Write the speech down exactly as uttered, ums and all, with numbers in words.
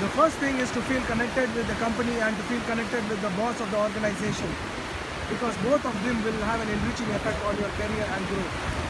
The first thing is to feel connected with the company and to feel connected with the boss of the organization, because both of them will have an enriching effect on your career and growth.